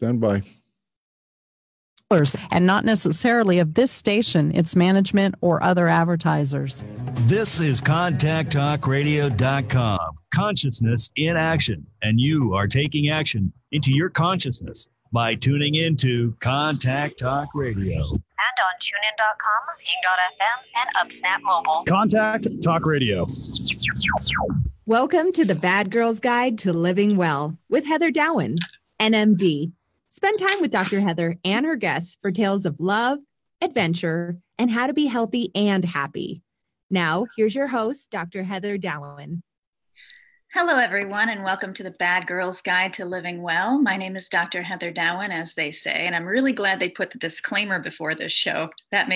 Stand by. And not necessarily of this station, its management, or other advertisers. This is ContactTalkRadio.com. Consciousness in action. And you are taking action into your consciousness by tuning into Contact Talk Radio. And on TuneIn.com, Hing.fm, and UpSnap Mobile. Contact Talk Radio. Welcome to the Bad Girl's Guide to Living Well with Heather Dowin, NMD. Spend time with Dr. Heather and her guests for tales of love, adventure, and how to be healthy and happy. Now, here's your host, Dr. Heather Dowin. Hello, everyone, and welcome to the Bad Girl's Guide to Living Well. My name is Dr. Heather Dowin, as they say, and I'm really glad they put the disclaimer before this show. That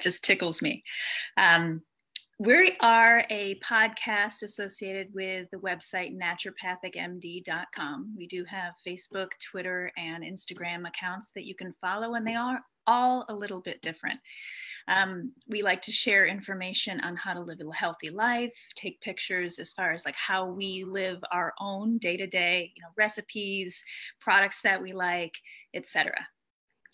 just tickles me. We are a podcast associated with the website naturopathicmd.com. We do have Facebook, Twitter, and Instagram accounts that you can follow, and they are all a little bit different. We like to share information on how to live a healthy life, take pictures as far as like how we live our own day-to-day, recipes, products that we like, etc.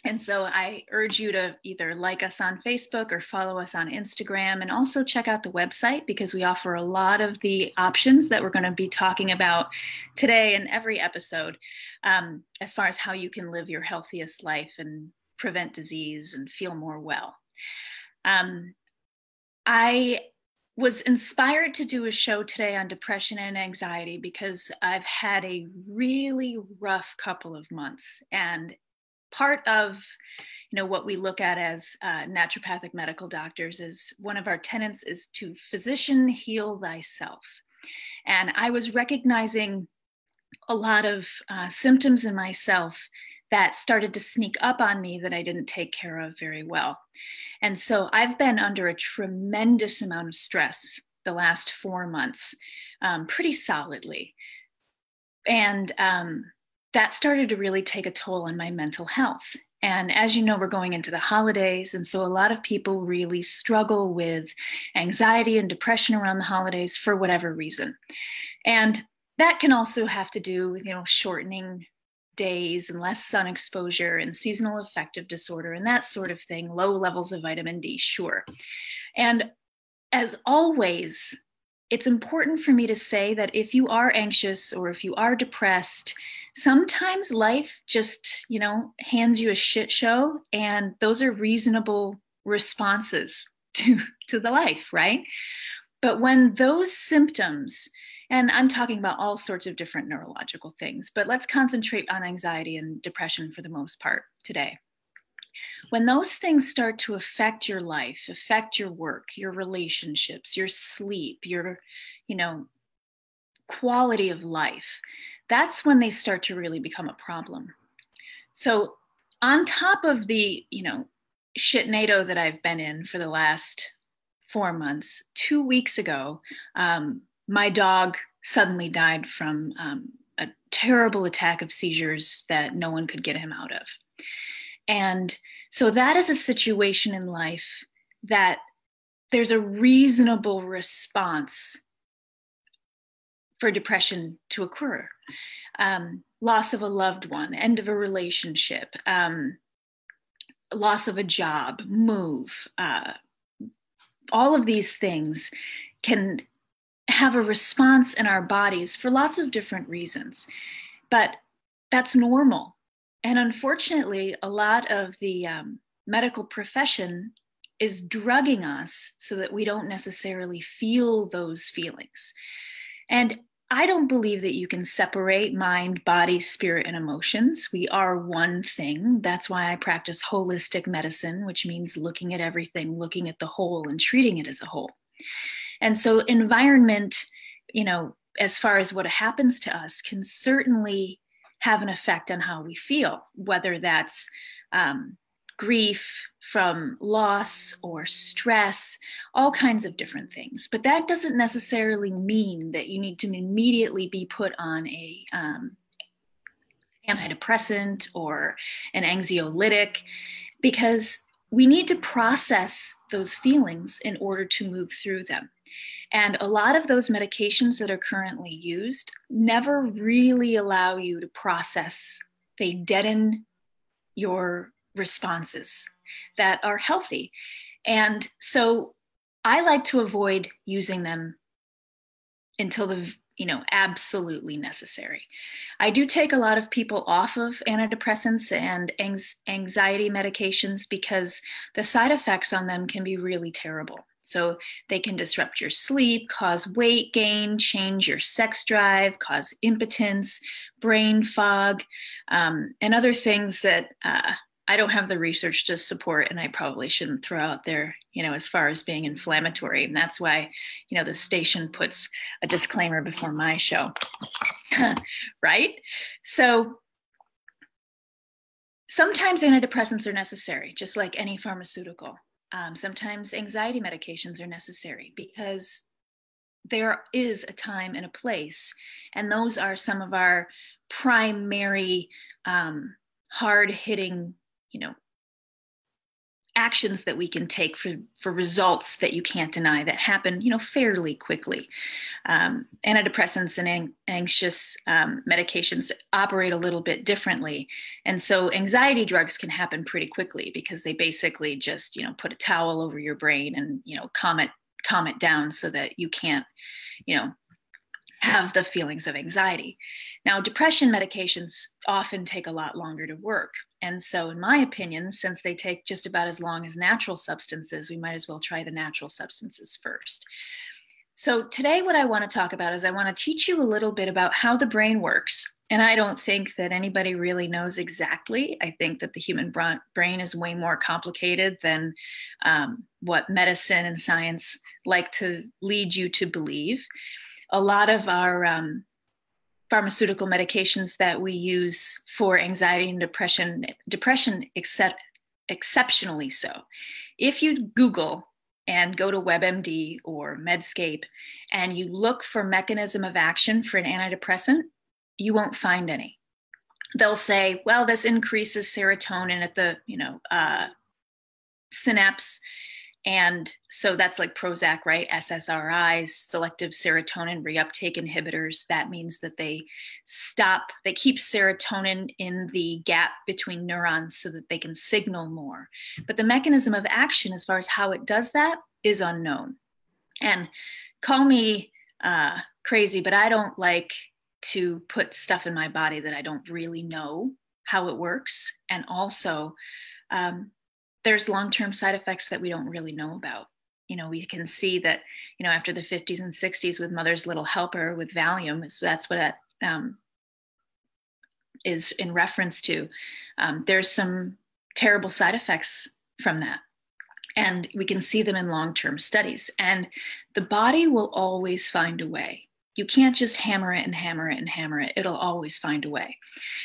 And so I urge you to either like us on Facebook or follow us on Instagram, and also check out the website, because we offer a lot of the options that we're going to be talking about today in every episode, as far as how you can live your healthiest life and prevent disease and feel more well. I was inspired to do a show today on depression and anxiety because I've had a really rough couple of months, and part of what we look at as naturopathic medical doctors is one of our tenets is to physician heal thyself. And I was recognizing a lot of symptoms in myself that started to sneak up on me that I didn't take care of very well. And so I've been under a tremendous amount of stress the last 4 months, pretty solidly. And that started to really take a toll on my mental health. And as you know, we're going into the holidays. And so a lot of people really struggle with anxiety and depression around the holidays for whatever reason. And that can also have to do with, shortening days and less sun exposure and seasonal affective disorder and that sort of thing, low levels of vitamin D, sure. And as always, it's important for me to say that if you are anxious or if you are depressed, sometimes life just, hands you a shit show, and those are reasonable responses to the life, right? But when those symptoms, and I'm talking about all sorts of different neurological things, but let's concentrate on anxiety and depression for the most part today. When those things start to affect your life, affect your work, your relationships, your sleep, your, quality of life, that's when they start to really become a problem. So on top of the, shitnado that I've been in for the last 4 months, 2 weeks ago, my dog suddenly died from a terrible attack of seizures that no one could get him out of. And so that is a situation in life that there's a reasonable response for depression to occur. Loss of a loved one, end of a relationship, loss of a job, move, all of these things can have a response in our bodies for lots of different reasons, but that's normal. And unfortunately, a lot of the medical profession is drugging us so that we don't necessarily feel those feelings. And I don't believe that you can separate mind, body, spirit, and emotions. We are one thing. That's why I practice holistic medicine, which means looking at everything, looking at the whole and treating it as a whole. And so environment, as far as what happens to us, can certainly have an effect on how we feel, whether that's grief from loss or stress, all kinds of different things. But that doesn't necessarily mean that you need to immediately be put on a antidepressant or an anxiolytic, because we need to process those feelings in order to move through them. And a lot of those medications that are currently used never really allow you to process they deaden your responses that are healthy. And so I like to avoid using them until absolutely necessary. I do take a lot of people off of antidepressants and anxiety medications because the side effects on them can be really terrible. So they can disrupt your sleep, cause weight gain, change your sex drive, cause impotence, brain fog, and other things that I don't have the research to support, and I probably shouldn't throw out there, as far as being inflammatory. And that's why, the station puts a disclaimer before my show, right? So sometimes antidepressants are necessary, just like any pharmaceutical. Sometimes anxiety medications are necessary because there is a time and a place. And those are some of our primary hard-hitting actions that we can take for results that you can't deny that happen, fairly quickly. Antidepressants and anxious medications operate a little bit differently. And so anxiety drugs can happen pretty quickly because they basically just, put a towel over your brain and, calm it down so that you can't, have the feelings of anxiety. Now, depression medications often take a lot longer to work. And so in my opinion, since they take just about as long as natural substances, we might as well try the natural substances first. So today, what I want to talk about is I want to teach you a little bit about how the brain works. And I don't think that anybody really knows exactly. I think that the human brain is way more complicated than what medicine and science like to lead you to believe. A lot of our pharmaceutical medications that we use for anxiety and depression exceptionally so. If you Google and go to WebMD or Medscape and you look for mechanism of action for an antidepressant, you won't find any. They'll say, well, this increases serotonin at the synapse. And so that's like Prozac, right? SSRIs, selective serotonin reuptake inhibitors. That means that they keep serotonin in the gap between neurons so that they can signal more. But the mechanism of action as far as how it does that is unknown. And call me crazy, but I don't like to put stuff in my body that I don't really know how it works. And also, there's long-term side effects that we don't really know about. We can see that, after the 50s and 60s with Mother's Little Helper with Valium, so that's what that is in reference to. There's some terrible side effects from that. And we can see them in long-term studies. And the body will always find a way. You can't just hammer it and hammer it and hammer it. It'll always find a way.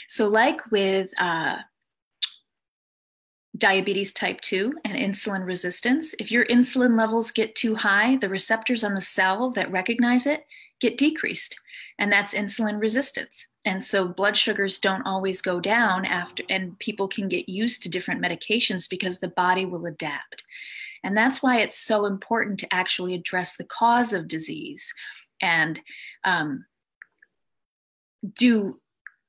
So like with diabetes type 2 and insulin resistance. If your insulin levels get too high, the receptors on the cell that recognize it get decreased, and that's insulin resistance. And so blood sugars don't always go down after, and people can get used to different medications because the body will adapt. And that's why it's so important to actually address the cause of disease and do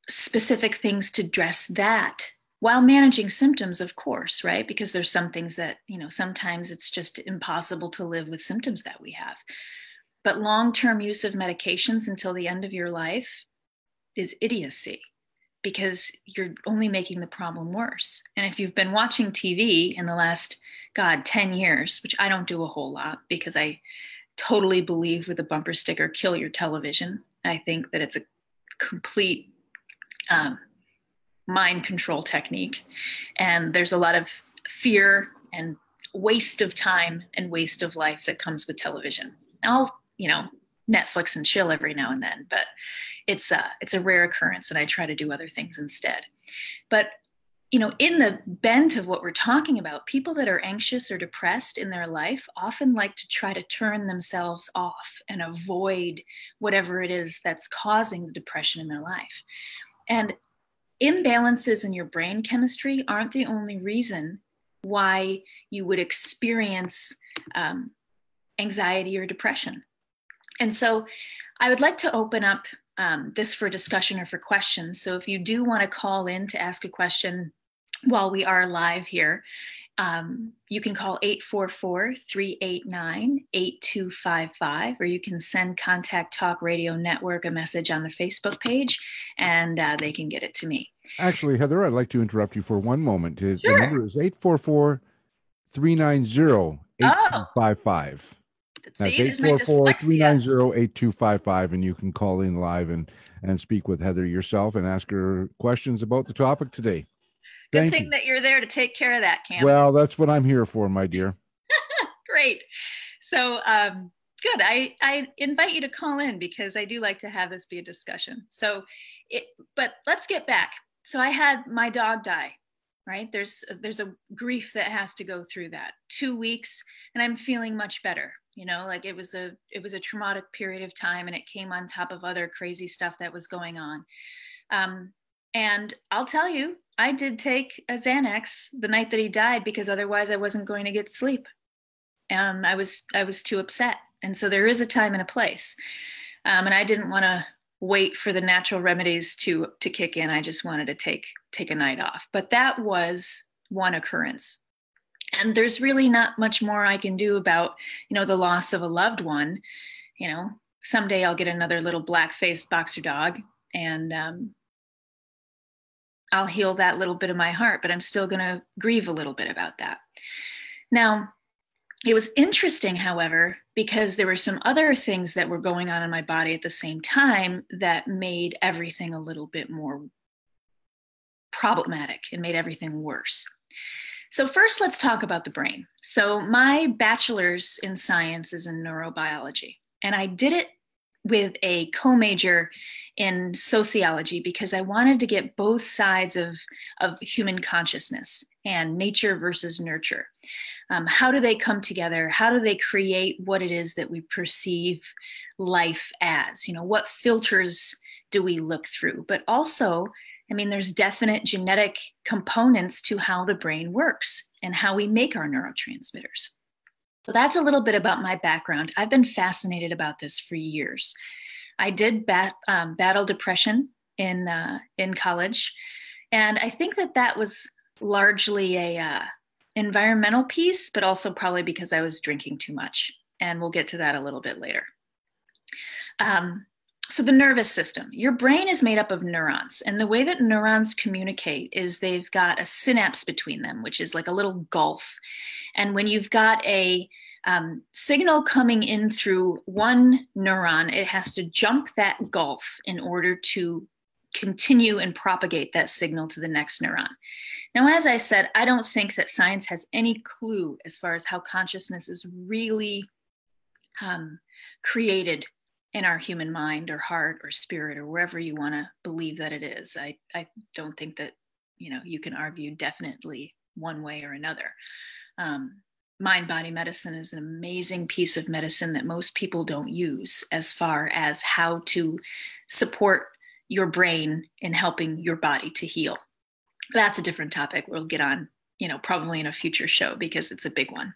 specific things to address that, while managing symptoms, of course, right? Because there's some things that, sometimes it's just impossible to live with symptoms that we have. But long-term use of medications until the end of your life is idiocy because you're only making the problem worse. And if you've been watching TV in the last, 10 years, which I don't do a whole lot because I totally believe with a bumper sticker, kill your television. I think that it's a complete, mind control technique. And there's a lot of fear and waste of time and waste of life that comes with television. I'll, Netflix and chill every now and then, but it's a rare occurrence and I try to do other things instead. But, in the bent of what we're talking about, people that are anxious or depressed in their life often like to try to turn themselves off and avoid whatever it is that's causing the depression in their life. And imbalances in your brain chemistry aren't the only reason why you would experience anxiety or depression. And so I would like to open up this for discussion or for questions. So if you do want to call in to ask a question while we are live here, you can call 844-389-8255, or you can send Contact Talk Radio Network a message on their Facebook page, and they can get it to me. Actually, Heather, I'd like to interrupt you for one moment. Sure. The number is 844-390-8255. That's 844-390-8255, and you can call in live and speak with Heather yourself and ask her questions about the topic today. Good thing that you're there to take care of that, Cam. Well, that's what I'm here for, my dear. Great. So, good. I invite you to call in because I do like to have this be a discussion. So, but let's get back. So I had my dog die, right? There's a grief that has to go through that. 2 weeks, and I'm feeling much better. You know, like it was a traumatic period of time, and it came on top of other crazy stuff that was going on. And I'll tell you, I did take a Xanax the night that he died because otherwise I wasn't going to get sleep. I was too upset. And so there is a time and a place. And I didn't want to wait for the natural remedies to kick in. I just wanted to take a night off. But that was one occurrence. And there's really not much more I can do about, you know, the loss of a loved one. You know, someday I'll get another little black-faced boxer dog, and I'll heal that little bit of my heart, but I'm still going to grieve a little bit about that. Now, it was interesting, however, because there were some other things that were going on in my body at the same time that made everything a little bit more problematic and made everything worse. So first, let's talk about the brain. So my bachelor's in science is in neurobiology, and I did it with a co-major in sociology because I wanted to get both sides of human consciousness and nature versus nurture. How do they come together? How do they create what it is that we perceive life as? You know, what filters do we look through? But also, I mean, there's definite genetic components to how the brain works and how we make our neurotransmitters. So that's a little bit about my background. I've been fascinated about this for years. I did battle depression in college, and I think that was largely a environmental piece, but also probably because I was drinking too much, and we'll get to that a little bit later. So the nervous system. Your brain is made up of neurons, and the way that neurons communicate is they've got a synapse between them, which is like a little gulf. And when you've got a signal coming in through one neuron, it has to jump that gulf in order to continue and propagate that signal to the next neuron. Now, as I said, I don't think that science has any clue as far as how consciousness is really created in our human mind or heart or spirit or wherever you want to believe that it is. I don't think that, you know, you can argue definitely one way or another. Mind-body medicine is an amazing piece of medicine that most people don't use as far as how to support your brain in helping your body to heal. That's a different topic we'll get on, you know, probably in a future show because it's a big one.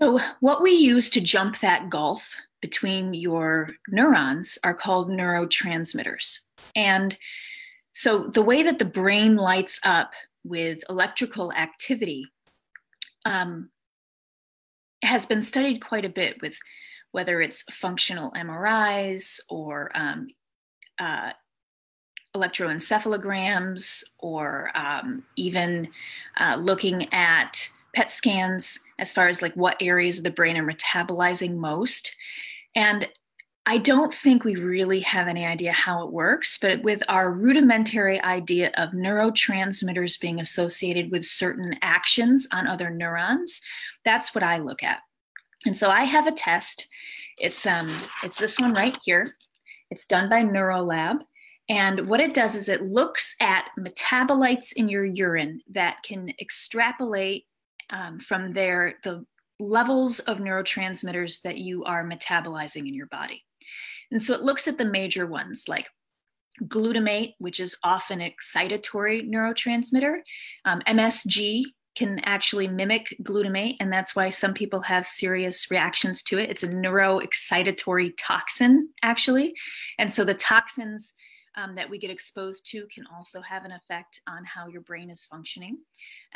So what we use to jump that gulf between your neurons are called neurotransmitters. And so the way that the brain lights up with electrical activity has been studied quite a bit, with whether it's functional MRIs or electroencephalograms or even looking at PET scans as far as like what areas of the brain are metabolizing most. And I don't think we really have any idea how it works, but with our rudimentary idea of neurotransmitters being associated with certain actions on other neurons, that's what I look at. And so I have a test. It's this one right here. It's done by NeuroLab. And what it does is it looks at metabolites in your urine that can extrapolate from there the levels of neurotransmitters that you are metabolizing in your body. And so it looks at the major ones like glutamate, which is often an excitatory neurotransmitter, MSG, can actually mimic glutamate, and that's why some people have serious reactions to it. It's a neuroexcitatory toxin, actually. And so the toxins that we get exposed to can also have an effect on how your brain is functioning.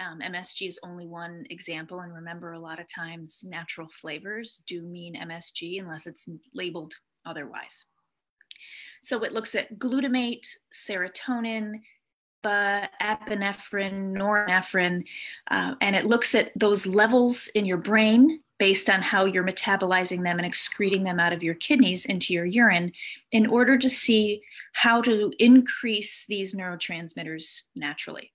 MSG is only one example. And remember, a lot of times natural flavors do mean MSG unless it's labeled otherwise. So it looks at glutamate, serotonin, epinephrine, norepinephrine, and it looks at those levels in your brain based on how you're metabolizing them and excreting them out of your kidneys into your urine in order to see how to increase these neurotransmitters naturally.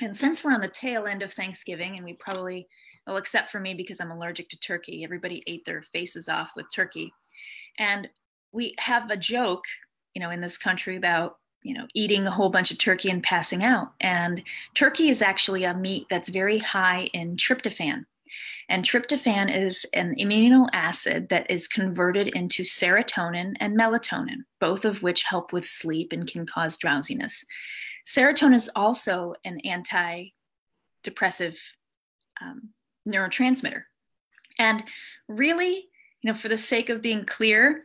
And since we're on the tail end of Thanksgiving, and we probably, well, except for me because I'm allergic to turkey, everybody ate their faces off with turkey. And we have a joke, you know, in this country about, you know, eating a whole bunch of turkey and passing out. And turkey is actually a meat that's very high in tryptophan. And tryptophan is an amino acid that is converted into serotonin and melatonin, both of which help with sleep and can cause drowsiness. Serotonin is also an antidepressive neurotransmitter. And really, you know, for the sake of being clear,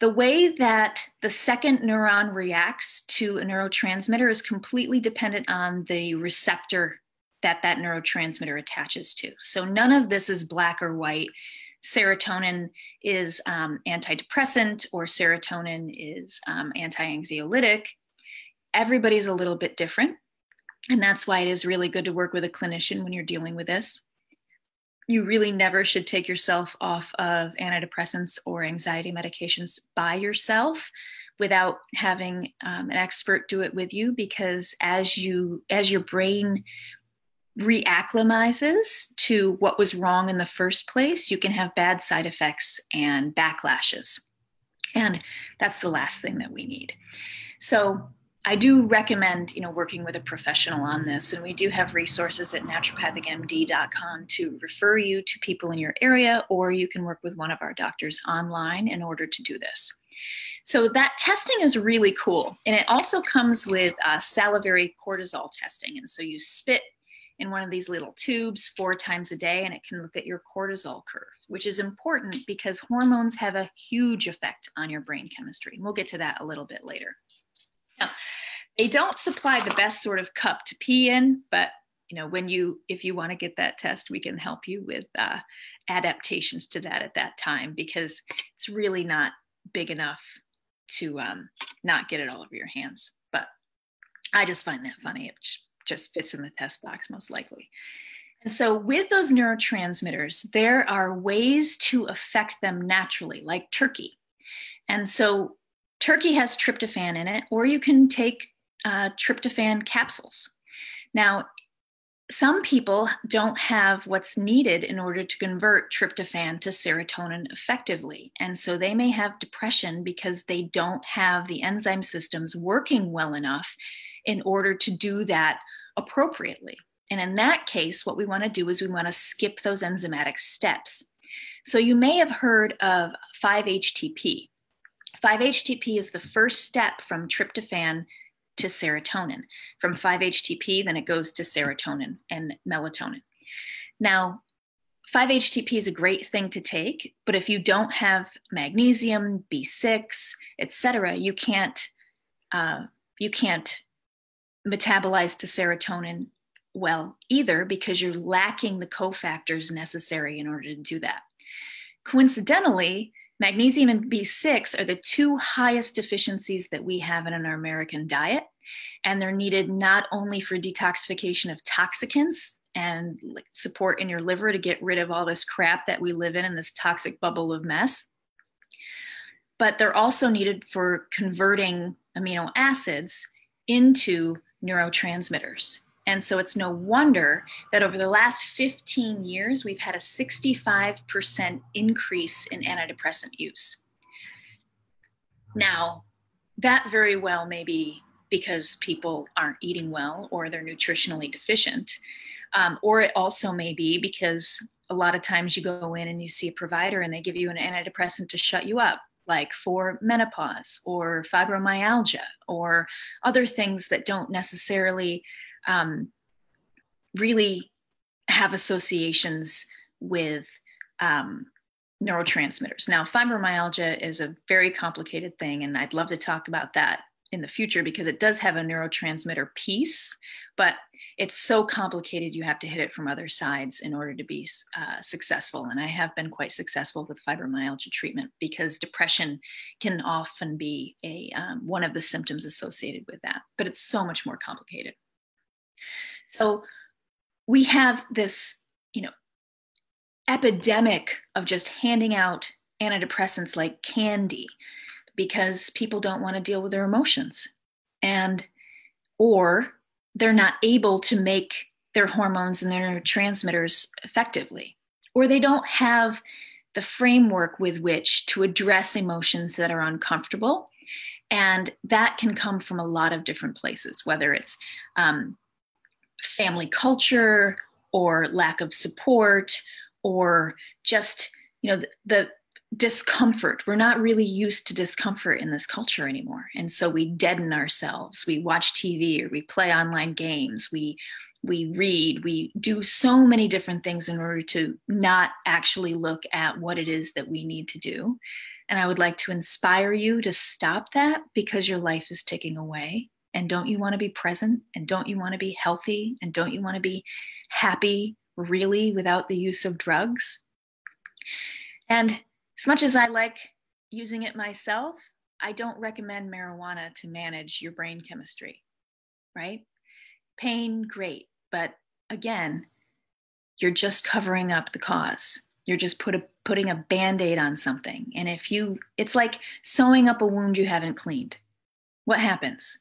the way that the second neuron reacts to a neurotransmitter is completely dependent on the receptor that that neurotransmitter attaches to. So none of this is black or white. Serotonin is antidepressant, or serotonin is anti-anxiolytic. Everybody's a little bit different. And that's why it is really good to work with a clinician when you're dealing with this. You really never should take yourself off of antidepressants or anxiety medications by yourself without having an expert do it with you, because as your brain reacclimatizes to what was wrong in the first place, you can have bad side effects and backlashes. And that's the last thing that we need. So I do recommend, you know, working with a professional on this, and we do have resources at naturopathicmd.com to refer you to people in your area, or you can work with one of our doctors online in order to do this. So that testing is really cool, and it also comes with salivary cortisol testing, and so you spit in one of these little tubes 4 times a day, and it can look at your cortisol curve, which is important because hormones have a huge effect on your brain chemistry, and we'll get to that a little bit later. Now, they don't supply the best sort of cup to pee in, but you know, when you, if you want to get that test, we can help you with adaptations to that at that time, because it's really not big enough to not get it all over your hands. But I just find that funny. It just fits in the test box most likely. And so with those neurotransmitters, there are ways to affect them naturally, like turkey. And so turkey has tryptophan in it, or you can take tryptophan capsules. Now, some people don't have what's needed in order to convert tryptophan to serotonin effectively. And so they may have depression because they don't have the enzyme systems working well enough in order to do that appropriately. And in that case, what we want to do is we want to skip those enzymatic steps. So you may have heard of 5-HTP. 5-HTP is the first step from tryptophan to serotonin. From 5-HTP, then it goes to serotonin and melatonin. Now, 5-HTP is a great thing to take, but if you don't have magnesium, B6, etc., you can't metabolize to serotonin well either, because you're lacking the cofactors necessary in order to do that. Coincidentally, magnesium and B6 are the 2 highest deficiencies that we have in our American diet, and they're needed not only for detoxification of toxicants and support in your liver to get rid of all this crap that we live in this toxic bubble of mess, but they're also needed for converting amino acids into neurotransmitters. And so it's no wonder that over the last 15 years, we've had a 65% increase in antidepressant use. Now, that very well may be because people aren't eating well, or they're nutritionally deficient, or it also may be because a lot of times you go in and you see a provider and they give you an antidepressant to shut you up, like for menopause or fibromyalgia or other things that don't necessarily really have associations with neurotransmitters. Now, fibromyalgia is a very complicated thing, and I'd love to talk about that in the future because it does have a neurotransmitter piece, but it's so complicated you have to hit it from other sides in order to be successful. And I have been quite successful with fibromyalgia treatment because depression can often be a one of the symptoms associated with that, but it's so much more complicated. So we have this, you know, epidemic of just handing out antidepressants like candy because people don't want to deal with their emotions, and or they're not able to make their hormones and their neurotransmitters effectively, or they don't have the framework with which to address emotions that are uncomfortable. And that can come from a lot of different places, whether it's family culture or lack of support, or just, you know, the discomfort. We're not really used to discomfort in this culture anymore. And so we deaden ourselves. We watch TV, or we play online games. We read, we do so many different things in order to not actually look at what it is that we need to do. And I would like to inspire you to stop that, because your life is ticking away. And don't you want to be present? And don't you want to be healthy? And don't you want to be happy, really, without the use of drugs? And as much as I like using it myself, I don't recommend marijuana to manage your brain chemistry, right? Pain, great. But again, you're just covering up the cause. You're just putting a Band-Aid on something. And if you, it's like sewing up a wound you haven't cleaned. What happens?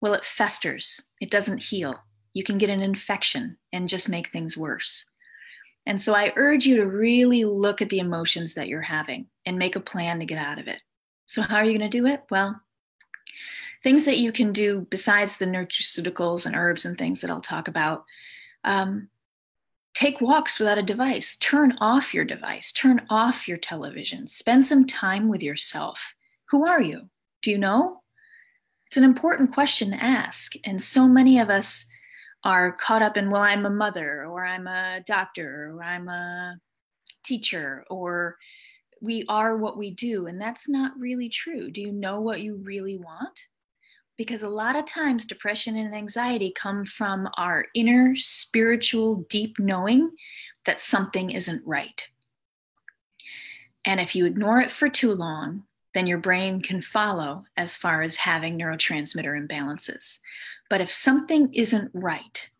Well, it festers. It doesn't heal. You can get an infection and just make things worse. And so I urge you to really look at the emotions that you're having and make a plan to get out of it. So how are you going to do it? Well, things that you can do besides the nutraceuticals and herbs and things that I'll talk about. Take walks without a device. Turn off your device. Turn off your television. Spend some time with yourself. Who are you? Do you know? It's an important question to ask. And so many of us are caught up in, well, I'm a mother, or I'm a doctor, or I'm a teacher, or we are what we do. And that's not really true. Do you know what you really want? Because a lot of times depression and anxiety come from our inner spiritual deep knowing that something isn't right. And if you ignore it for too long, then your brain can follow as far as having neurotransmitter imbalances. But if something isn't right,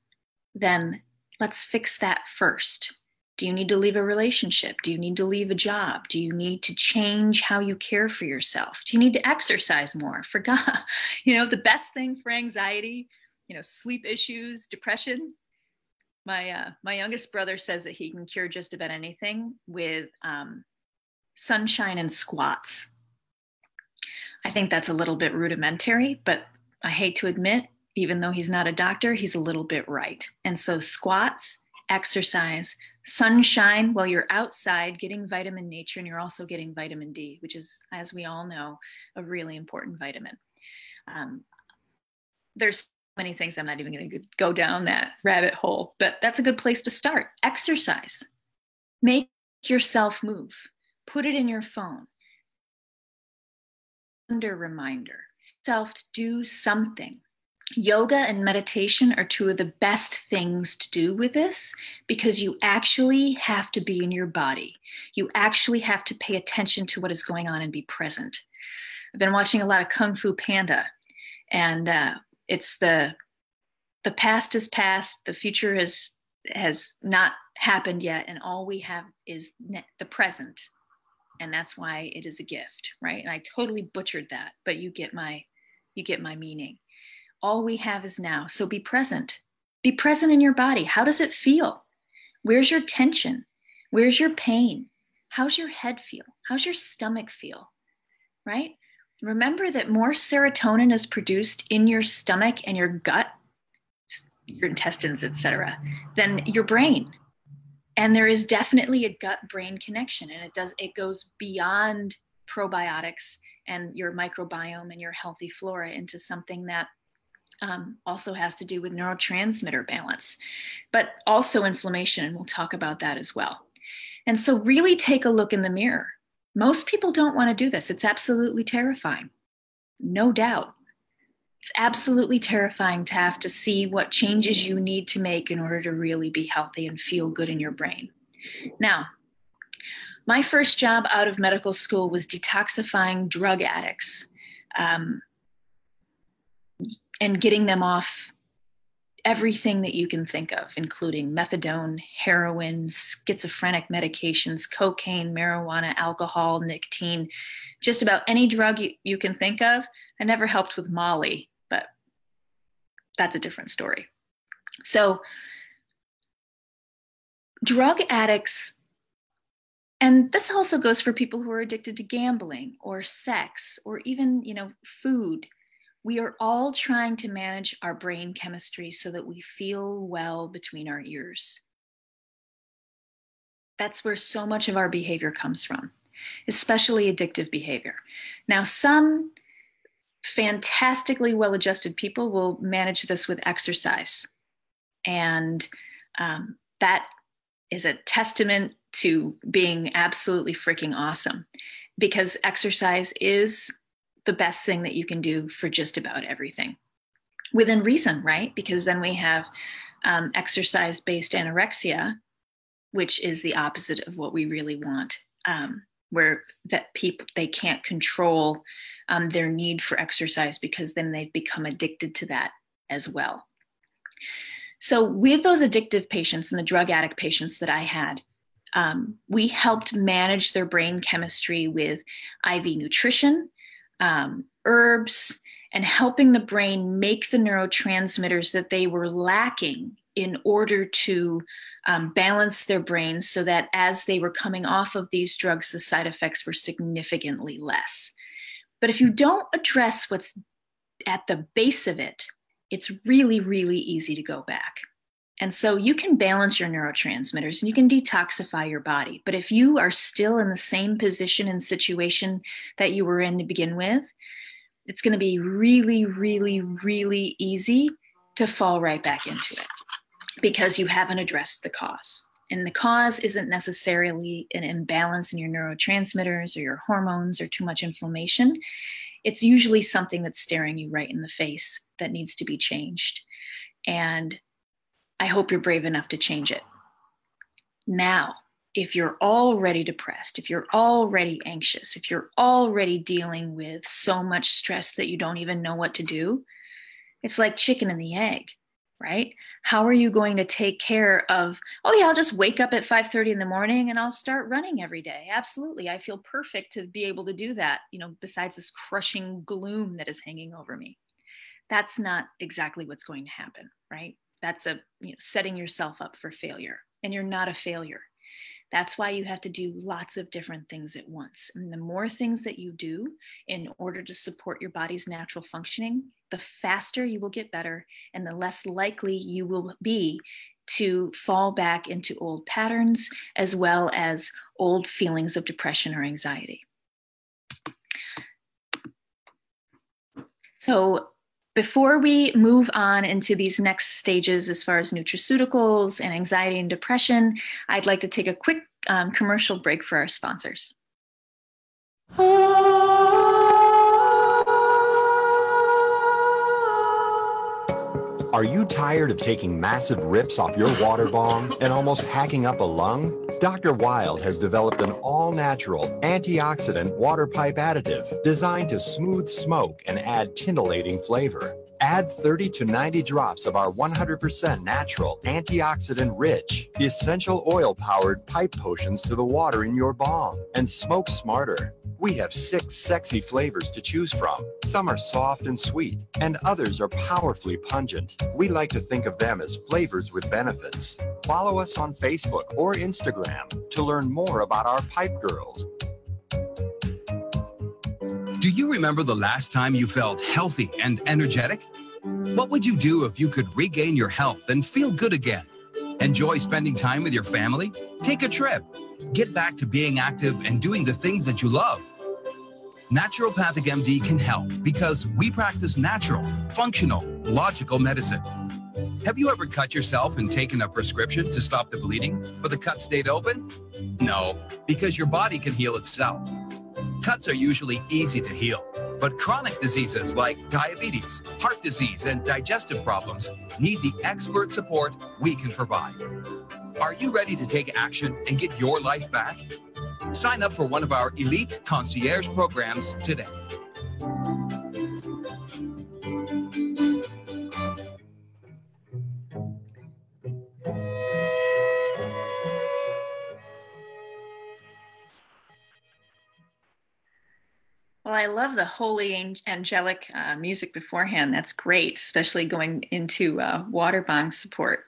then let's fix that first. Do you need to leave a relationship? Do you need to leave a job? Do you need to change how you care for yourself? Do you need to exercise more? For God, you know, the best thing for anxiety, you know, sleep issues, depression. My youngest brother says that he can cure just about anything with sunshine and squats. I think that's a little bit rudimentary, but I hate to admit, even though he's not a doctor, he's a little bit right. And so squats, exercise, sunshine, while you're outside getting vitamin nature, and you're also getting vitamin D, which is, as we all know, a really important vitamin. There's so many things, I'm not even going to go down that rabbit hole, but that's a good place to start. Exercise. Make yourself move. Put it in your phone. Reminder. To do something. Yoga and meditation are two of the best things to do with this, because you actually have to be in your body. You actually have to pay attention to what is going on and be present. I've been watching a lot of Kung Fu Panda, and it's the past is past, the future has not happened yet, and all we have is the present, and that's why it is a gift, right? And I totally butchered that, but you get my meaning. All we have is now. So be present. Be present in your body. How does it feel? Where's your tension? Where's your pain? How's your head feel? How's your stomach feel? Right? Remember that more serotonin is produced in your stomach and your gut, your intestines, etc., than your brain. And there is definitely a gut-brain connection, and it goes beyond probiotics and your microbiome and your healthy flora into something that also has to do with neurotransmitter balance, but also inflammation. And we'll talk about that as well. And so really take a look in the mirror. Most people don't want to do this. It's absolutely terrifying. No doubt. It's absolutely terrifying to have to see what changes you need to make in order to really be healthy and feel good in your brain. Now, my first job out of medical school was detoxifying drug addicts and getting them off everything that you can think of, including methadone, heroin, schizophrenic medications, cocaine, marijuana, alcohol, nicotine, just about any drug you can think of. I never helped with Molly, but that's a different story. So drug addicts, and this also goes for people who are addicted to gambling or sex or even, food. We are all trying to manage our brain chemistry so that we feel well between our ears. That's where so much of our behavior comes from, especially addictive behavior. Now, some fantastically well-adjusted people will manage this with exercise. And that is a testament to being absolutely freaking awesome, because exercise is the best thing that you can do for just about everything within reason, right? Because then we have exercise-based anorexia, which is the opposite of what we really want, where that people, they can't control their need for exercise because then they've become addicted to that as well. So with those addictive patients and the drug addict patients that I had, we helped manage their brain chemistry with IV nutrition, herbs, and helping the brain make the neurotransmitters that they were lacking in order to balance their brain so that as they were coming off of these drugs, the side effects were significantly less. But if you don't address what's at the base of it, it's really, really easy to go back. And so you can balance your neurotransmitters and you can detoxify your body. But if you are still in the same position and situation that you were in to begin with, it's going to be really, really, really easy to fall right back into it because you haven't addressed the cause. And the cause isn't necessarily an imbalance in your neurotransmitters or your hormones or too much inflammation. It's usually something that's staring you right in the face that needs to be changed. And I hope you're brave enough to change it. Now, if you're already depressed, if you're already anxious, if you're already dealing with so much stress that you don't even know what to do, it's like chicken and the egg, right? How are you going to take care of, oh yeah, I'll just wake up at 5:30 in the morning and I'll start running every day. Absolutely. I feel perfect to be able to do that, besides this crushing gloom that is hanging over me. That's not exactly what's going to happen, right? That's setting yourself up for failure, and you're not a failure. That's why you have to do lots of different things at once. And the more things that you do in order to support your body's natural functioning, the faster you will get better and the less likely you will be to fall back into old patterns as well as old feelings of depression or anxiety. So before we move on into these next stages as far as nutraceuticals and anxiety and depression, I'd like to take a quick commercial break for our sponsors. Are you tired of taking massive rips off your water bong and almost hacking up a lung? Dr. Wild has developed an all-natural antioxidant water pipe additive designed to smooth smoke and add titillating flavor. Add 30 to 90 drops of our 100% natural, antioxidant-rich, essential oil-powered pipe potions to the water in your bong and smoke smarter. We have 6 sexy flavors to choose from. Some are soft and sweet, and others are powerfully pungent. We like to think of them as flavors with benefits. Follow us on Facebook or Instagram to learn more about our Pipe Girls. Do you remember the last time you felt healthy and energetic? What would you do if you could regain your health and feel good again? Enjoy spending time with your family? Take a trip. Get back to being active and doing the things that you love. Naturopathic MD can help because we practice natural, functional, logical medicine. Have you ever cut yourself and taken a prescription to stop the bleeding, but the cut stayed open? No, because your body can heal itself. Cuts are usually easy to heal, but chronic diseases like diabetes, heart disease, and digestive problems need the expert support we can provide. Are you ready to take action and get your life back? Sign up for one of our elite concierge programs today. Well, I love the holy angelic music beforehand. That's great, especially going into water bong support.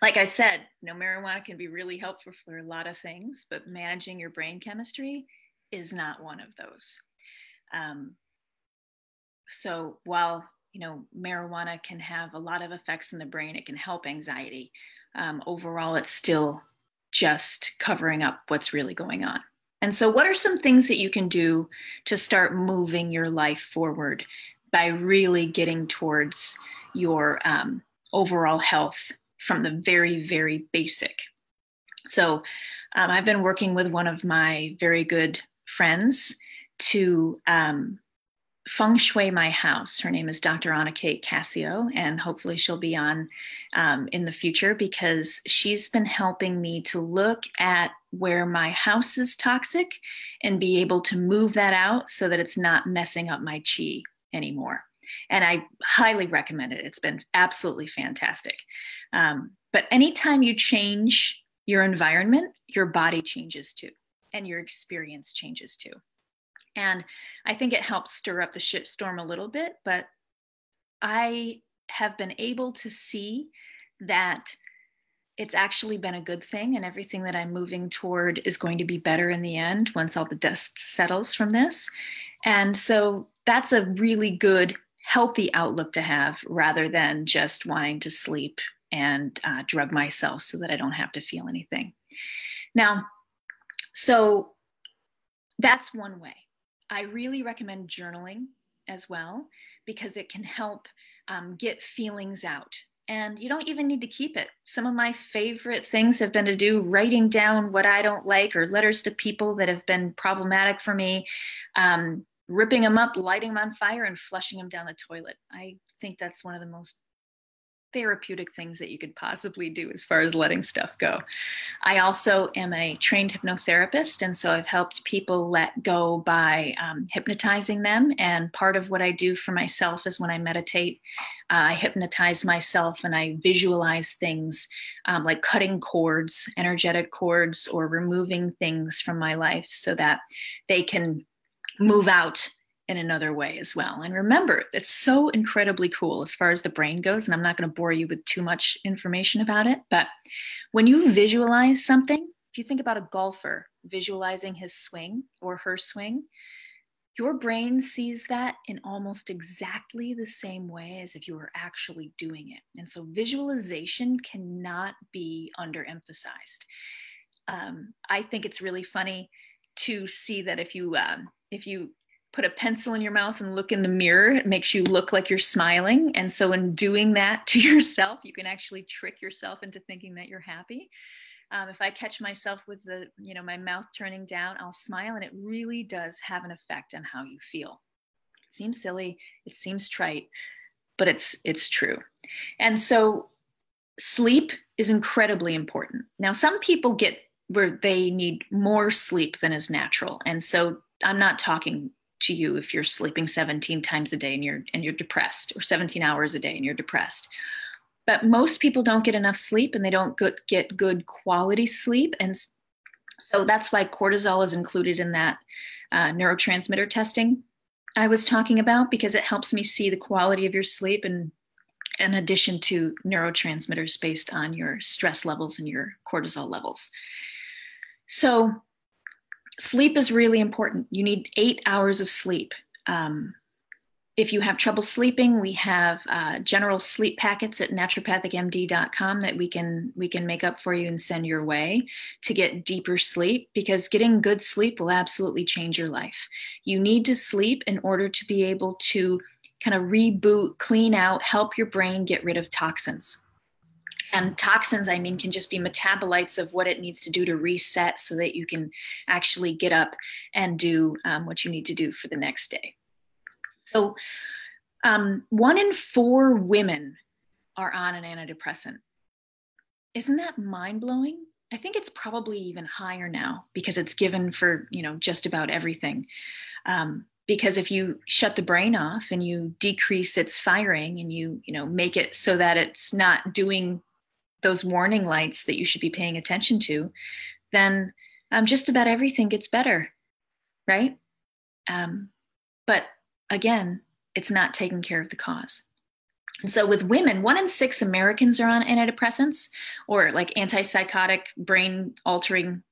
Like I said, marijuana can be really helpful for a lot of things, but managing your brain chemistry is not one of those. So while, marijuana can have a lot of effects in the brain, it can help anxiety. Overall, it's still just covering up what's really going on. And so what are some things that you can do to start moving your life forward by really getting towards your overall health from the very, very basic? So I've been working with one of my very good friends to feng shui my house. Her name is Dr. Anna Kate Cassio, and hopefully she'll be on in the future, because she's been helping me to look at where my house is toxic and be able to move that out so that it's not messing up my chi anymore. And I highly recommend it. It's been absolutely fantastic. But anytime you change your environment, your body changes too, and your experience changes too. And I think it helps stir up the shitstorm a little bit, but I have been able to see that it's actually been a good thing, and everything that I'm moving toward is going to be better in the end once all the dust settles from this. And so that's a really good, healthy outlook to have, rather than just wanting to sleep and drug myself so that I don't have to feel anything. Now, so that's one way. I really recommend journaling as well, because it can help get feelings out. And you don't even need to keep it. Some of my favorite things have been to do writing down what I don't like, or letters to people that have been problematic for me, ripping them up, lighting them on fire, and flushing them down the toilet. I think that's one of the most therapeutic things that you could possibly do as far as letting stuff go. I also am a trained hypnotherapist, and so I've helped people let go by hypnotizing them. And part of what I do for myself is when I meditate, I hypnotize myself and I visualize things like cutting cords, energetic cords, or removing things from my life so that they can move out in another way as well. And remember, it's so incredibly cool as far as the brain goes, and I'm not going to bore you with too much information about it, but when you visualize something, if you think about a golfer visualizing his swing or her swing, your brain sees that in almost exactly the same way as if you were actually doing it. And so visualization cannot be underemphasized. I think it's really funny to see that if you put a pencil in your mouth and look in the mirror, it makes you look like you're smiling. And so in doing that to yourself, you can actually trick yourself into thinking that you're happy. If I catch myself with the, my mouth turning down, I'll smile, and it really does have an effect on how you feel. It seems silly, it seems trite, but it's true. And so sleep is incredibly important. Now, some people get where they need more sleep than is natural. And so I'm not talking to you if you're sleeping 17 times a day and you're depressed, or 17 hours a day and you're depressed. But most people don't get enough sleep, and they don't get good quality sleep. And so that's why cortisol is included in that neurotransmitter testing I was talking about, because it helps me see the quality of your sleep, and in addition to neurotransmitters based on your stress levels and your cortisol levels. So sleep is really important. You need 8 hours of sleep. If you have trouble sleeping, we have general sleep packets at naturopathicmd.com that we can make up for you and send your way to get deeper sleep, because getting good sleep will absolutely change your life. You need to sleep in order to be able to kind of reboot, clean out, help your brain get rid of toxins. And toxins, I mean, can just be metabolites of what it needs to do to reset so that you can actually get up and do what you need to do for the next day. So 1 in 4 women are on an antidepressant. Isn't that mind-blowing? I think it's probably even higher now because it's given for, you know, just about everything. Because if you shut the brain off and you decrease its firing and you make it so that it's not doing those warning lights that you should be paying attention to, then just about everything gets better, right? But again, it's not taking care of the cause. And so with women, 1 in 6 Americans are on antidepressants or like antipsychotic brain altering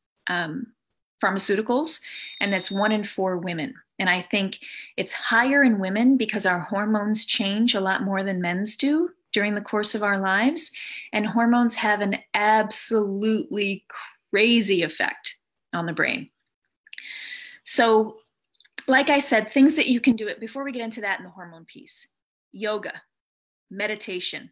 pharmaceuticals. And that's 1 in 4 women. And I think it's higher in women because our hormones change a lot more than men's do during the course of our lives. And hormones have an absolutely crazy effect on the brain. So like I said, things that you can do it before we get into that in the hormone piece, yoga, meditation,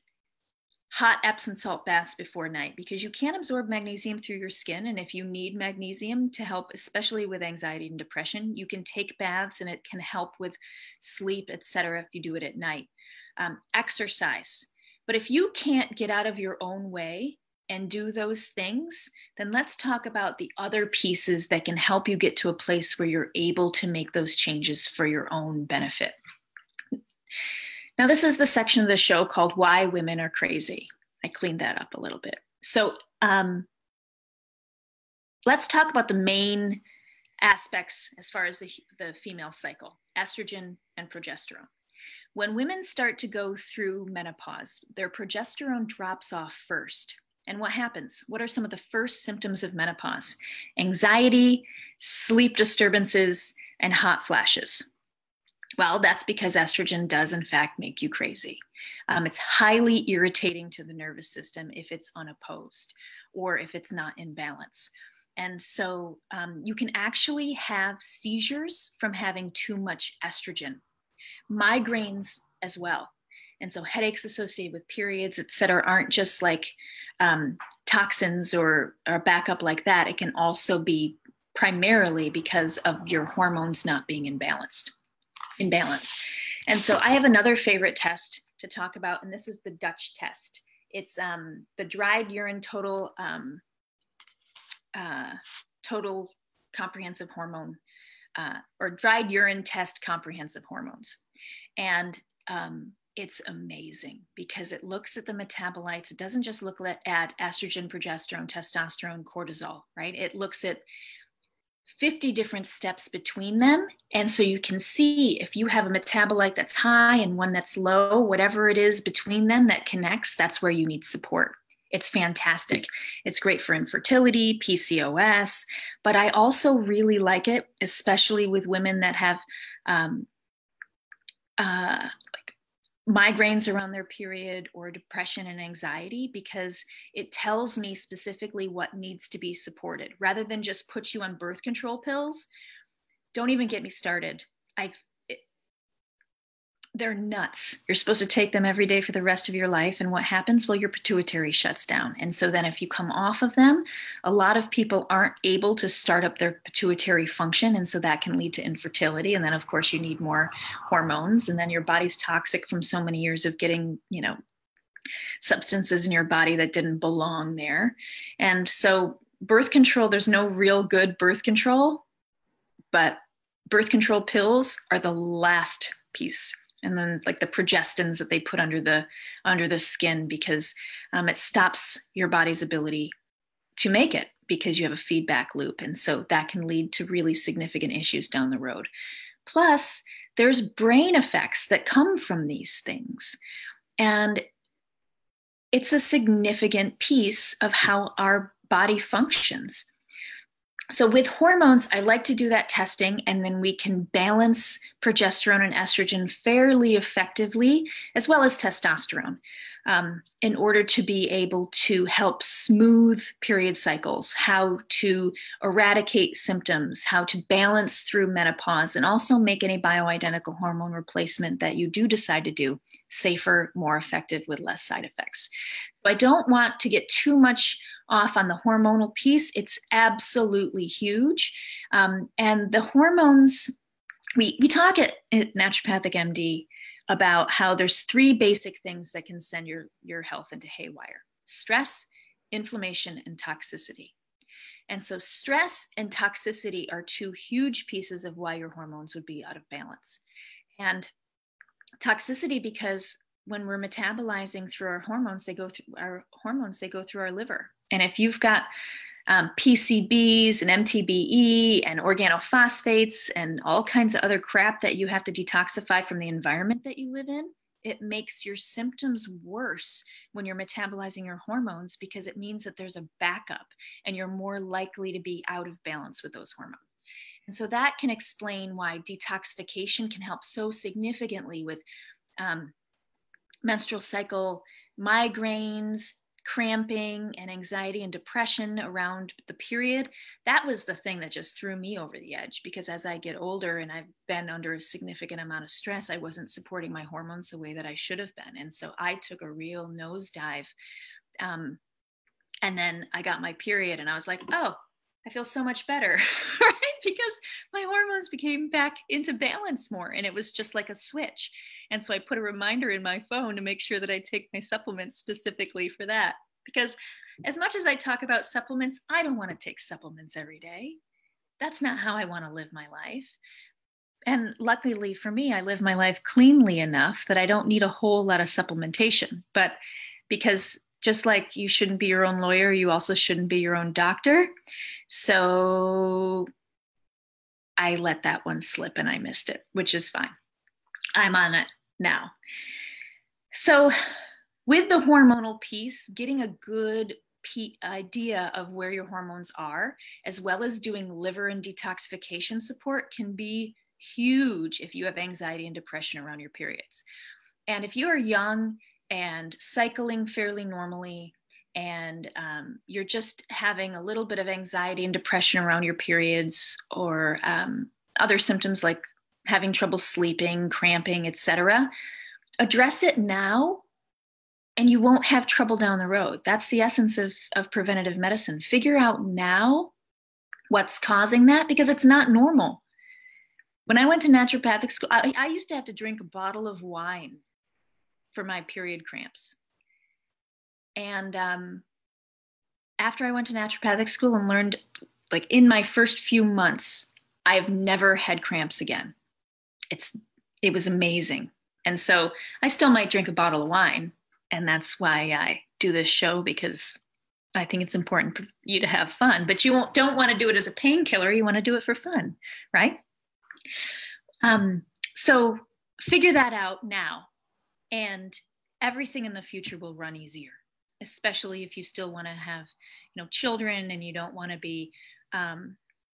hot Epsom salt baths before night, because you can't absorb magnesium through your skin. And if you need magnesium to help, especially with anxiety and depression, you can take baths and it can help with sleep, etc. if you do it at night. Exercise. But if you can't get out of your own way and do those things, then let's talk about the other pieces that can help you get to a place where you're able to make those changes for your own benefit. Now, this is the section of the show called Why Women Are Crazy. I cleaned that up a little bit. So let's talk about the main aspects as far as the female cycle, estrogen and progesterone. When women start to go through menopause, their progesterone drops off first. And what happens? What are some of the first symptoms of menopause? Anxiety, sleep disturbances, and hot flashes. Well, that's because estrogen does, in fact, make you crazy. It's highly irritating to the nervous system if it's unopposed or if it's not in balance. And so you can actually have seizures from having too much estrogen, migraines as well. And so headaches associated with periods, et cetera, aren't just like toxins or backup like that. It can also be primarily because of your hormones not being in balance. And so I have another favorite test to talk about, and this is the Dutch test. It's the dried urine total comprehensive hormone or dried urine test comprehensive hormones. And it's amazing because it looks at the metabolites. It doesn't just look at estrogen, progesterone, testosterone, cortisol, right? It looks at 50 different steps between them. And so you can see if you have a metabolite that's high and one that's low, whatever it is between them that connects, that's where you need support. It's fantastic. It's great for infertility, PCOS, but I also really like it, especially with women that have migraines around their period or depression and anxiety, because it tells me specifically what needs to be supported rather than just put you on birth control pills. Don't even get me started. They're nuts. You're supposed to take them every day for the rest of your life. And what happens? Well, your pituitary shuts down. And so then if you come off of them, a lot of people aren't able to start up their pituitary function. And so that can lead to infertility. And then of course you need more hormones, and then your body's toxic from so many years of getting, substances in your body that didn't belong there. And so birth control, there's no real good birth control, but birth control pills are the last piece. And then like the progestins that they put under the skin, because it stops your body's ability to make it because you have a feedback loop. And so that can lead to really significant issues down the road. Plus, there's brain effects that come from these things. And it's a significant piece of how our body functions. So with hormones, I like to do that testing, and then we can balance progesterone and estrogen fairly effectively, as well as testosterone, in order to be able to help smooth period cycles, how to eradicate symptoms, how to balance through menopause, and also make any bioidentical hormone replacement that you do decide to do safer, more effective, with less side effects. So I don't want to get too much off on the hormonal piece. It's absolutely huge. And the hormones, we talk at Naturopathic MD about how there's three basic things that can send your health into haywire: stress, inflammation, and toxicity. And so stress and toxicity are two huge pieces of why your hormones would be out of balance. And toxicity, because when we're metabolizing through our hormones, they go through our liver. And if you've got PCBs and MTBE and organophosphates and all kinds of other crap that you have to detoxify from the environment that you live in, it makes your symptoms worse when you're metabolizing your hormones, because it means that there's a backup and you're more likely to be out of balance with those hormones. And so that can explain why detoxification can help so significantly with menstrual cycle migraines, cramping, and anxiety and depression around the period. That was the thing that just threw me over the edge, because as I get older and I've been under a significant amount of stress, I wasn't supporting my hormones the way that I should have been. And so I took a real nosedive. And then I got my period and I was like, oh, I feel so much better, right? Because my hormones became back into balance more, and it was just like a switch. And so I put a reminder in my phone to make sure that I take my supplements specifically for that. Because as much as I talk about supplements, I don't want to take supplements every day. That's not how I want to live my life. And luckily for me, I live my life cleanly enough that I don't need a whole lot of supplementation. But because just like you shouldn't be your own lawyer, you also shouldn't be your own doctor. So I let that one slip and I missed it, which is fine. I'm on it now. So with the hormonal piece, getting a good idea of where your hormones are, as well as doing liver and detoxification support, can be huge if you have anxiety and depression around your periods. And if you are young and cycling fairly normally, and you're just having a little bit of anxiety and depression around your periods, or other symptoms like having trouble sleeping, cramping, etc., address it now and you won't have trouble down the road. That's the essence of preventative medicine. Figure out now what's causing that, because it's not normal. When I went to naturopathic school, I used to have to drink a bottle of wine for my period cramps. And after I went to naturopathic school and learned, like in my first few months, I've never had cramps again. It was amazing. And so I still might drink a bottle of wine, and that's why I do this show, because I think it's important for you to have fun, but you don't want to do it as a painkiller. You want to do it for fun, right? So figure that out now, and everything in the future will run easier, especially if you still want to have, children, and you don't want to be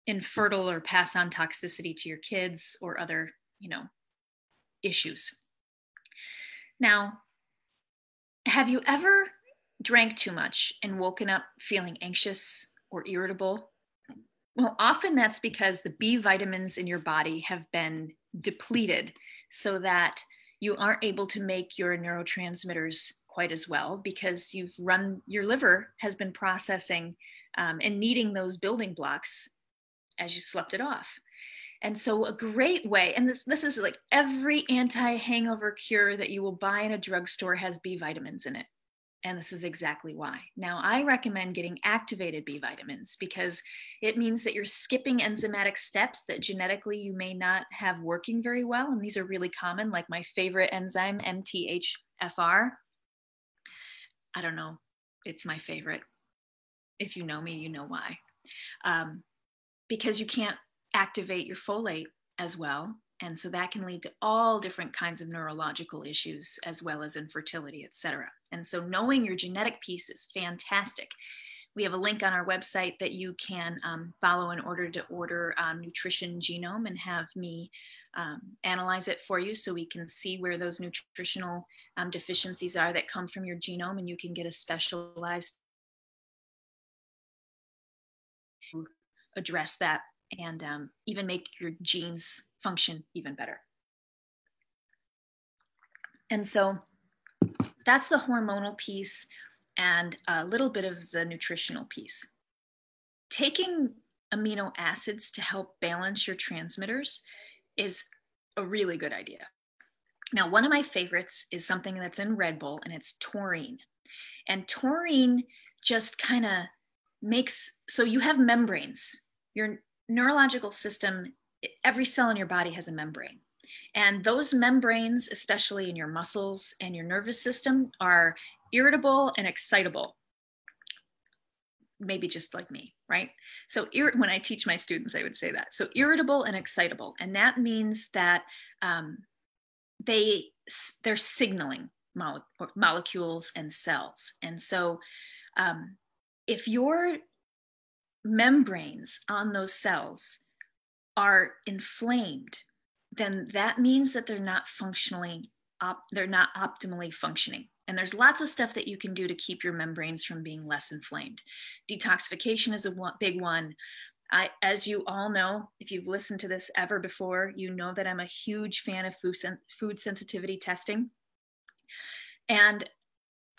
infertile or pass on toxicity to your kids or other issues. Now, have you ever drank too much and woken up feeling anxious or irritable? Well, often that's because the B vitamins in your body have been depleted so that you aren't able to make your neurotransmitters quite as well, because your liver has been processing and needing those building blocks as you slept it off. And so a great way, and this is like every anti-hangover cure that you will buy in a drugstore has B vitamins in it. And this is exactly why. Now, I recommend getting activated B vitamins, because it means that you're skipping enzymatic steps that genetically you may not have working very well. And these are really common, like my favorite enzyme, MTHFR. I don't know, it's my favorite. If you know me, you know why. Because you can't activate your folate as well. And so that can lead to all different kinds of neurological issues, as well as infertility, etc. And so knowing your genetic piece is fantastic. We have a link on our website that you can follow in order to order Nutrition Genome and have me analyze it for you, so we can see where those nutritional deficiencies are that come from your genome, and you can get a specialized to address that and even make your genes function even better. And so that's the hormonal piece and a little bit of the nutritional piece. Taking amino acids to help balance your transmitters is a really good idea. Now, one of my favorites is something that's in Red Bull, and it's taurine. And taurine just kind of makes, so you have membranes. Your neurological system, every cell in your body has a membrane. And those membranes, especially in your muscles and your nervous system, are irritable and excitable. Maybe just like me, right? So when I teach my students, I would say that. So irritable and excitable. And that means that they're signaling molecules and cells. And so if your membranes on those cells are inflamed, then that means that they're not functionally, they're not optimally functioning. And there's lots of stuff that you can do to keep your membranes from being less inflamed. Detoxification is a big one. As you all know, if you've listened to this ever before, you know that I'm a huge fan of food sensitivity testing. And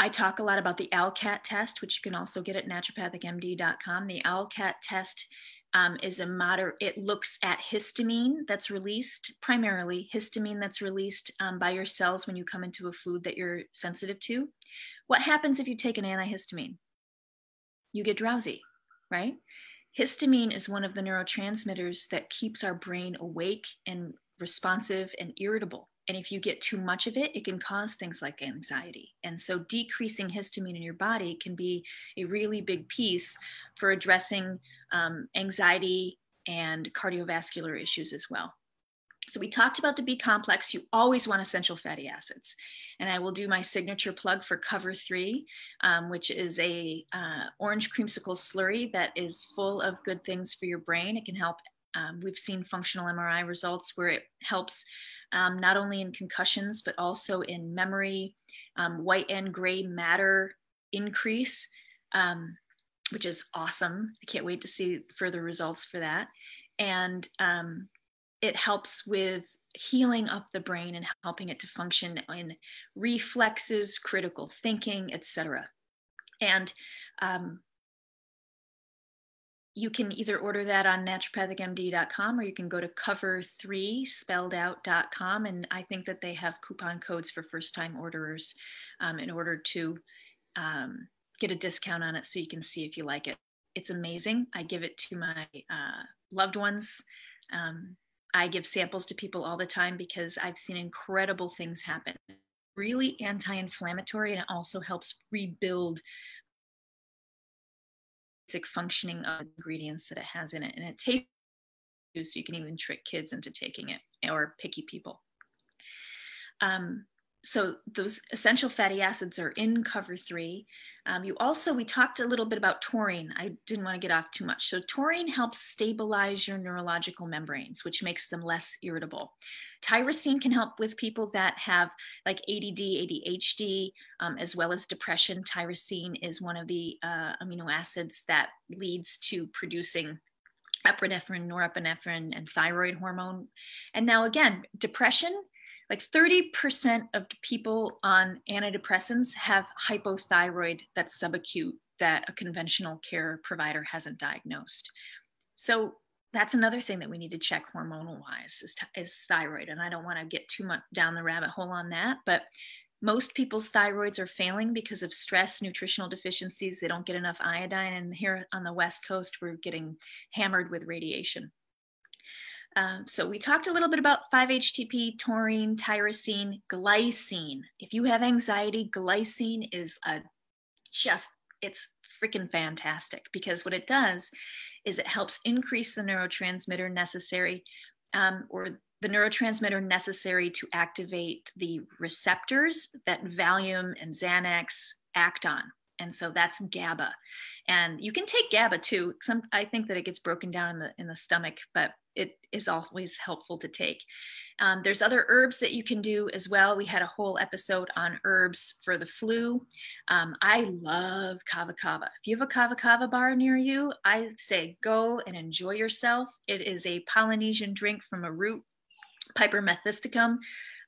I talk a lot about the ALCAT test, which you can also get at naturopathicmd.com. The ALCAT test is a it looks at histamine that's released, primarily histamine that's released by your cells when you come into a food that you're sensitive to. What happens if you take an antihistamine? You get drowsy, right? Histamine is one of the neurotransmitters that keeps our brain awake and responsive and irritable. And if you get too much of it, it can cause things like anxiety. And so decreasing histamine in your body can be a really big piece for addressing anxiety and cardiovascular issues as well. So we talked about the B complex. You always want essential fatty acids. And I will do my signature plug for Cover Three, which is a orange creamsicle slurry that is full of good things for your brain. It can help. We've seen functional MRI results where it helps not only in concussions, but also in memory, white and gray matter increase, which is awesome. I can't wait to see further results for that. And it helps with healing up the brain and helping it to function in reflexes, critical thinking, etc. And you can either order that on naturopathicmd.com, or you can go to cover3spelledout.com. And I think that they have coupon codes for first-time orderers in order to get a discount on it, so you can see if you like it. It's amazing. I give it to my loved ones. I give samples to people all the time because I've seen incredible things happen. Really anti-inflammatory, and it also helps rebuild basic functioning of ingredients that it has in it, and it tastes good, so you can even trick kids into taking it, or picky people. So those essential fatty acids are in Cover Three. We talked a little bit about taurine. I didn't want to get off too much. So taurine helps stabilize your neurological membranes, which makes them less irritable. Tyrosine can help with people that have like ADD, ADHD, as well as depression. Tyrosine is one of the amino acids that leads to producing epinephrine, norepinephrine, and thyroid hormone. And now again, depression. Like 30% of people on antidepressants have hypothyroid that's subacute that a conventional care provider hasn't diagnosed. So that's another thing that we need to check hormonal wise is thyroid. And I don't want to get too much down the rabbit hole on that, but most people's thyroids are failing because of stress, nutritional deficiencies. They don't get enough iodine. And here on the West Coast, we're getting hammered with radiation. So we talked a little bit about 5-HTP, taurine, tyrosine, glycine. If you have anxiety, glycine is it's freaking fantastic, because what it does is it helps increase the neurotransmitter necessary to activate the receptors that Valium and Xanax act on. And so that's GABA. And you can take GABA too. I think that it gets broken down in the stomach, but it is always helpful to take. There's other herbs that you can do as well. We had a whole episode on herbs for the flu. I love kava kava. If you have a kava kava bar near you, I say go and enjoy yourself. It is a Polynesian drink from a root, Piper Methysticum.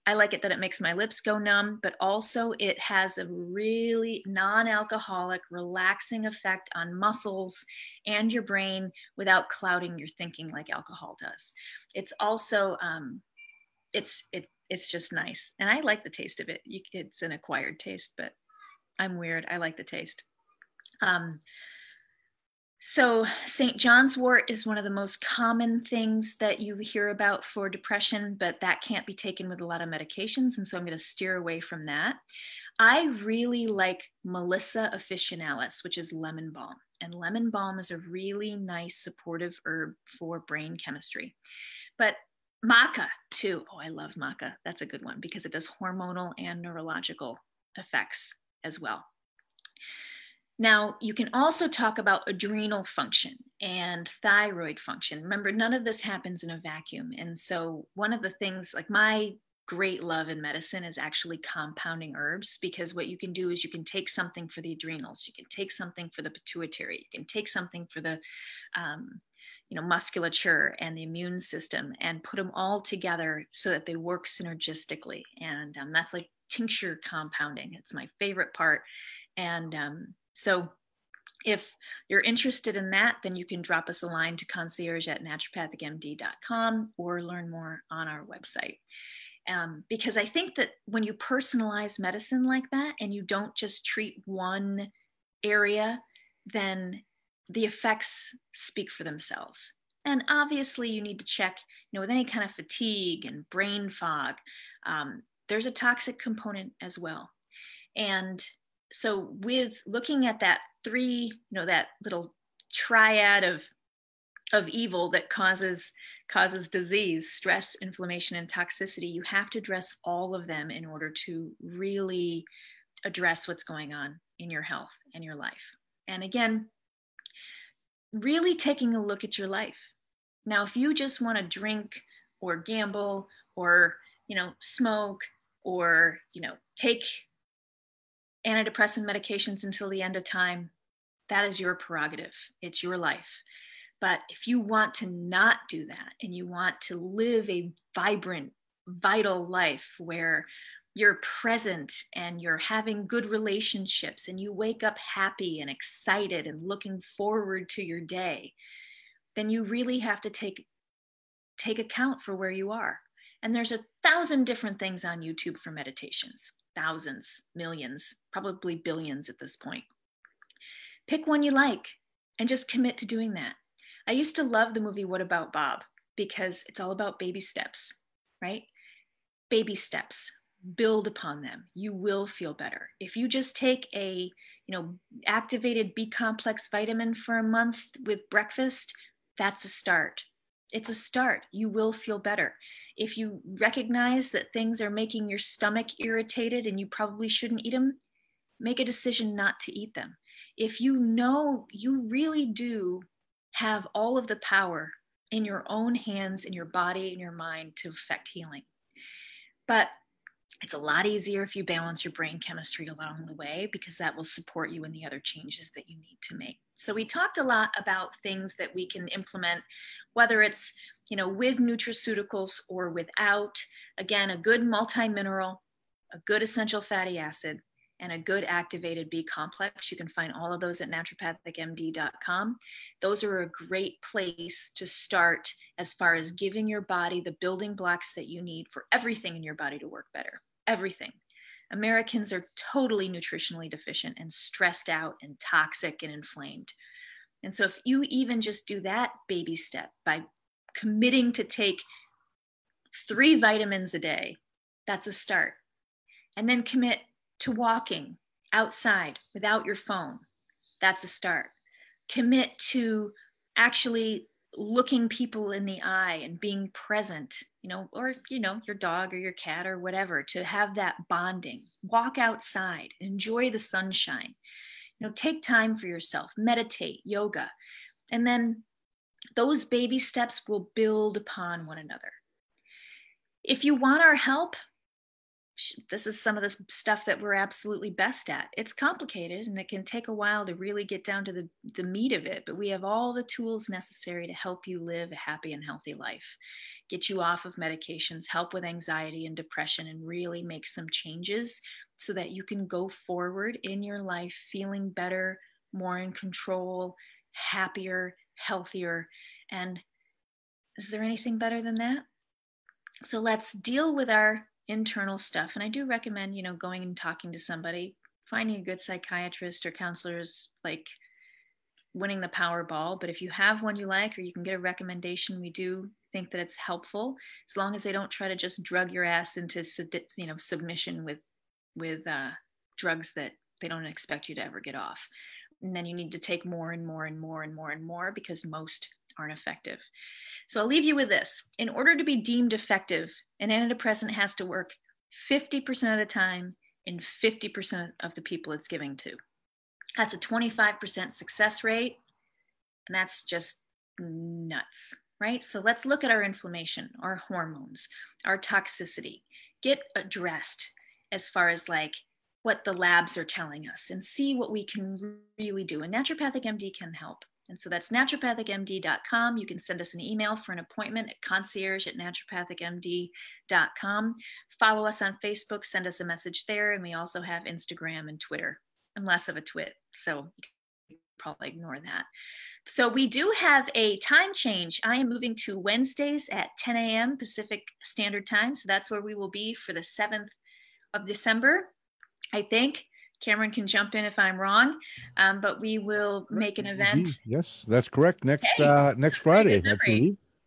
I like it that it makes my lips go numb, but also it has a really non-alcoholic, relaxing effect on muscles and your brain without clouding your thinking like alcohol does. It's also, it's just nice. And I like the taste of it. It's an acquired taste, but I'm weird. I like the taste. So St. John's wort is one of the most common things that you hear about for depression, but that can't be taken with a lot of medications. And so I'm going to steer away from that. I really like Melissa officinalis, which is lemon balm. And lemon balm is a really nice supportive herb for brain chemistry. But maca too. Oh, I love maca. That's a good one because it does hormonal and neurological effects as well. Now, you can also talk about adrenal function and thyroid function. Remember, none of this happens in a vacuum. And so one of the things, like my great love in medicine is actually compounding herbs, because what you can do is you can take something for the adrenals, you can take something for the pituitary, you can take something for the musculature and the immune system and put them all together so that they work synergistically. And that's like tincture compounding. It's my favorite part. And so if you're interested in that, then you can drop us a line to concierge@naturopathicmd.com or learn more on our website. Because I think that when you personalize medicine like that and you don't just treat one area, then the effects speak for themselves. And obviously you need to check, with any kind of fatigue and brain fog, there's a toxic component as well. And so with looking at that three, that little triad of evil that causes disease, stress, inflammation, and toxicity, you have to address all of them in order to really address what's going on in your health and your life. And again, really taking a look at your life. Now, if you just want to drink or gamble or, smoke or, take antidepressant medications until the end of time, that is your prerogative. It's your life. But if you want to not do that and you want to live a vibrant, vital life where you're present and you're having good relationships and you wake up happy and excited and looking forward to your day, then you really have to take account for where you are. And there's 1,000 different things on YouTube for meditations. Thousands, millions, probably billions at this point. Pick one you like and just commit to doing that. I used to love the movie What About Bob? Because it's all about baby steps, right? Baby steps, build upon them. You will feel better. If you just take a, activated B complex vitamin for a month with breakfast, that's a start. It's a start. You will feel better. If you recognize that things are making your stomach irritated and you probably shouldn't eat them, make a decision not to eat them. If you know you really do have all of the power in your own hands, in your body, in your mind to affect healing. But it's a lot easier if you balance your brain chemistry along the way, because that will support you in the other changes that you need to make. So we talked a lot about things that we can implement, whether it's with nutraceuticals or without. Again, a good multi-mineral, a good essential fatty acid, and a good activated B complex. You can find all of those at naturopathicmd.com. Those are a great place to start as far as giving your body the building blocks that you need for everything in your body to work better. Everything. Americans are totally nutritionally deficient and stressed out and toxic and inflamed. And so if you even just do that baby step by committing to take 3 vitamins a day, that's a start. And then commit to walking outside without your phone, that's a start. Commit to actually looking people in the eye and being present, or, your dog or your cat or whatever, to have that bonding. Walk outside, enjoy the sunshine. take time for yourself, meditate, yoga, and then those baby steps will build upon one another. If you want our help, this is some of the stuff that we're absolutely best at. It's complicated and it can take a while to really get down to the meat of it, but we have all the tools necessary to help you live a happy and healthy life, get you off of medications, help with anxiety and depression, and really make some changes so that you can go forward in your life feeling better, more in control, happier, healthier. And is there anything better than that? So let's deal with our internal stuff. And I do recommend, going and talking to somebody, finding a good psychiatrist or counselors, like winning the Powerball. But if you have one you like, or you can get a recommendation, we do think that it's helpful, as long as they don't try to just drug your ass into, submission with drugs that they don't expect you to ever get off. And then you need to take more and more and more and more and more, because most aren't effective. So I'll leave you with this. In order to be deemed effective, an antidepressant has to work 50% of the time in 50% of the people it's giving to. That's a 25% success rate, and that's just nuts, right? So let's look at our inflammation, our hormones, our toxicity. Get addressed as far as what the labs are telling us, and see what we can really do. And Naturopathic MD can help. And so that's naturopathicmd.com. You can send us an email for an appointment at concierge@naturopathicmd.com. Follow us on Facebook, send us a message there. And we also have Instagram and Twitter. I'm less of a twit, so you can probably ignore that. So we do have a time change. I am moving to Wednesdays at 10 a.m. Pacific Standard Time. So that's where we will be for the 7th of December, I think. Cameron can jump in if I'm wrong, but we will make an event. Yes, that's correct. Next Friday.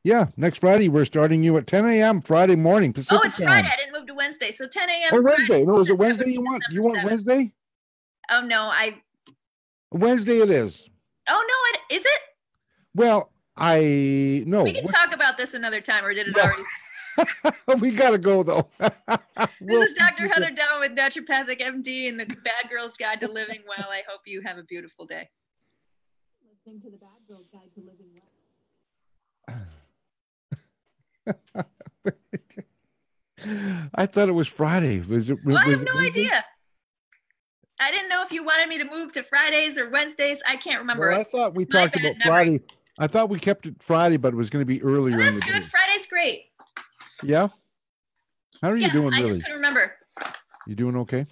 Yeah, next Friday. We're starting you at 10 a.m. Friday morning Pacific time. Oh, it's Friday. I didn't move to Wednesday. So 10 a.m. Oh, Wednesday. No, is it Wednesday you want? You want Wednesday? Oh, no. Wednesday it is. Oh, no. Is it? Well, no. We can talk about this another time, or did it already? We got to go, though. This is Dr. Heather Dowin with Naturopathic MD and the Bad Girl's Guide to Living Well. I hope you have a beautiful day. Listening to the Bad Girl's Guide to Living Well. I thought it was Friday. I have no idea. I didn't know if you wanted me to move to Fridays or Wednesdays. I can't remember. Well, I thought we talked about Friday. I thought we kept it Friday, but it was going to be earlier. Oh, that's good. Day. Friday's great. Yeah. How are you doing, really? I just couldn't remember. You doing okay?